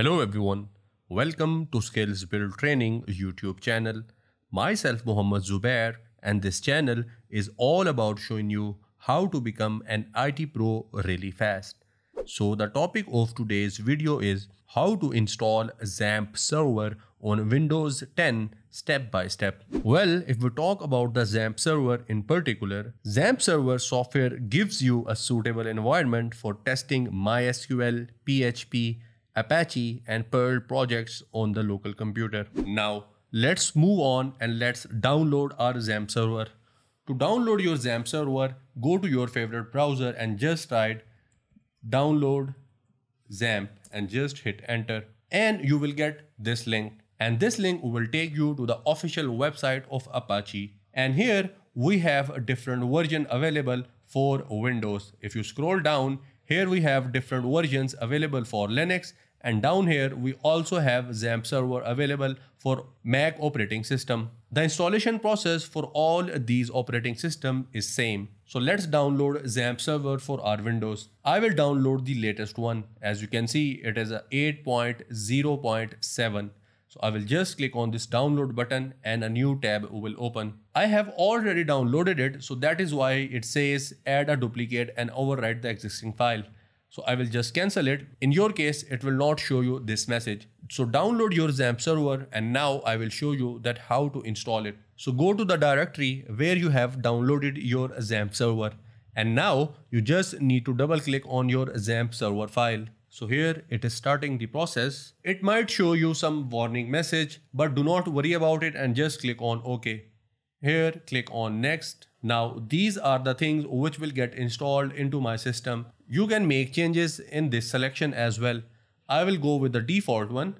Hello everyone, welcome to Skills Build Training YouTube channel. Myself Mohamed Zubair, and this channel is all about showing you how to become an IT pro really fast. So the topic of today's video is how to install XAMPP server on Windows 10 step by step. Well, if we talk about the XAMPP server in particular, XAMPP server software gives you a suitable environment for testing MySQL, PHP, Apache and Perl projects on the local computer. Now let's move on and let's download our XAMPP server. To download your XAMPP server, go to your favorite browser and just type download XAMPP and just hit enter, and you will get this link, and this link will take you to the official website of Apache. And here we have a different version available for Windows. If you scroll down, here we have different versions available for Linux, and down here we also have XAMPP server available for Mac operating system. The installation process for all these operating system is same. So let's download XAMPP server for our Windows. I will download the latest one. As you can see, it is a 8.0.7. So I will just click on this download button and a new tab will open. I have already downloaded it, so that is why it says add a duplicate and overwrite the existing file. So I will just cancel it. In your case, it will not show you this message. So download your XAMPP server, and now I will show you that how to install it. So go to the directory where you have downloaded your XAMPP server, and now you just need to double click on your XAMPP server file. So here it is starting the process. It might show you some warning message, but do not worry about it and just click on OK. Here click on next. Now these are the things which will get installed into my system. You can make changes in this selection as well. I will go with the default one,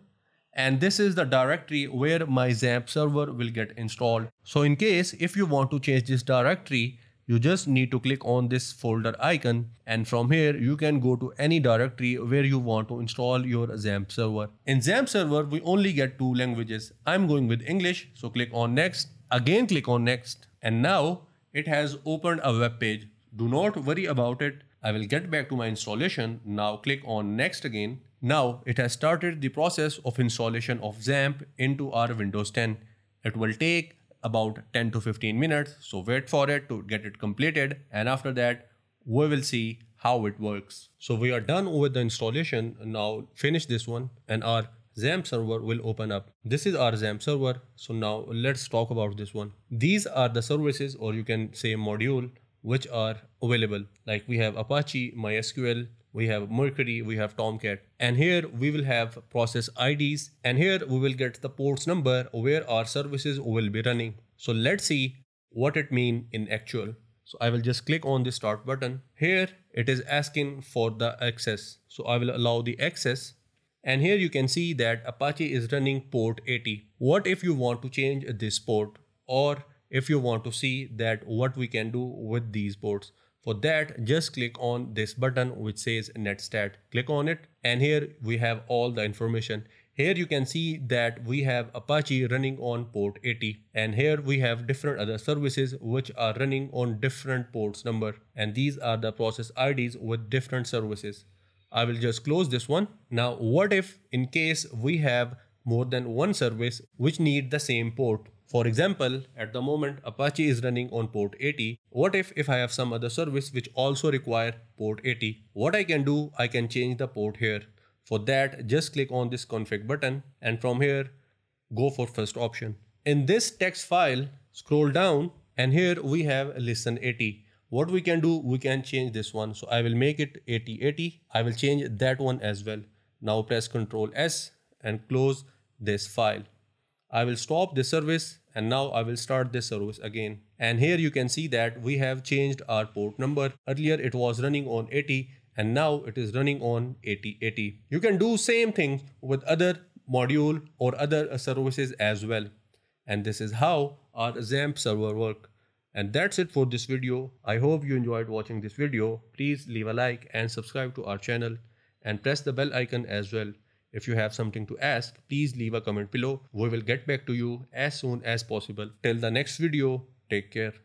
and this is the directory where my XAMPP server will get installed. So in case if you want to change this directory, you just need to click on this folder icon, and from here you can go to any directory where you want to install your XAMPP server. In XAMPP server, we only get two languages. I'm going with English, so click on next. Again click on next, and now it has opened a web page. Do not worry about it. I will get back to my installation. Now click on next again. Now it has started the process of installation of XAMPP into our Windows 10. It will take about 10 to 15 minutes. So wait for it to get it completed, and after that we will see how it works. So we are done with the installation. Now finish this one and our XAMPP server will open up. This is our XAMPP server. So now let's talk about this one. These are the services, or you can say module, which are available. Like we have Apache, MySQL, we have Mercury, we have Tomcat, and here we will have process IDs, and here we will get the ports number where our services will be running. So let's see what it means in actual. So I will just click on the start button. Here it is asking for the access. So I will allow the access, and here you can see that Apache is running port 80. What if you want to change this port, or if you want to see that what we can do with these ports? For that, just click on this button which says netstat. Click on it, and here we have all the information. Here you can see that we have Apache running on port 80, and here we have different other services which are running on different ports number, and these are the process IDs with different services. I will just close this one. Now what if in case we have more than one service which need the same port? For example, at the moment Apache is running on port 80. What if I have some other service which also require port 80? What I can do, I can change the port here. For that, just click on this config button, and from here, go for first option. In this text file, scroll down, and here we have listen 80. What we can do, we can change this one. So I will make it 8080. I will change that one as well. Now press Ctrl S and close this file. I will stop this service, and now I will start this service again. And here you can see that we have changed our port number. Earlier it was running on 80, and now it is running on 8080. You can do same thing with other module or other services as well. And this is how our XAMPP server works. And that's it for this video. I hope you enjoyed watching this video. Please leave a like and subscribe to our channel, and press the bell icon as well. If you have something to ask, please leave a comment below. We will get back to you as soon as possible. Till the next video, take care.